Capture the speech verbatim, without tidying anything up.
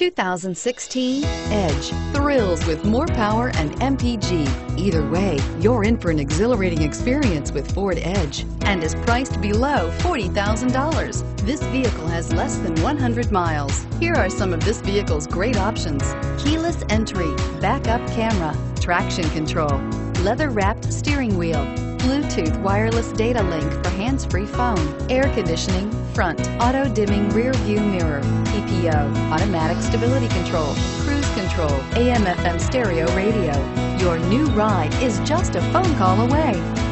two thousand sixteen Edge thrills with more power and M P G. Either way, you're in for an exhilarating experience with Ford Edge and is priced below forty thousand dollars. This vehicle has less than one hundred miles. Here are some of this vehicle's great options: keyless entry, backup camera, traction control, leather-wrapped steering wheel, Bluetooth wireless data link for hands-free phone, air conditioning, front, auto-dimming rear view mirror, P P O, automatic stability control, cruise control, A M F M stereo radio. Your new ride is just a phone call away.